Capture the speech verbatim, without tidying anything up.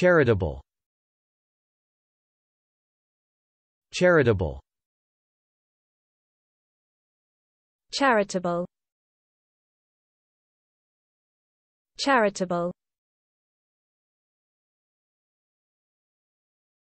Charitable. Charitable. Charitable. Charitable.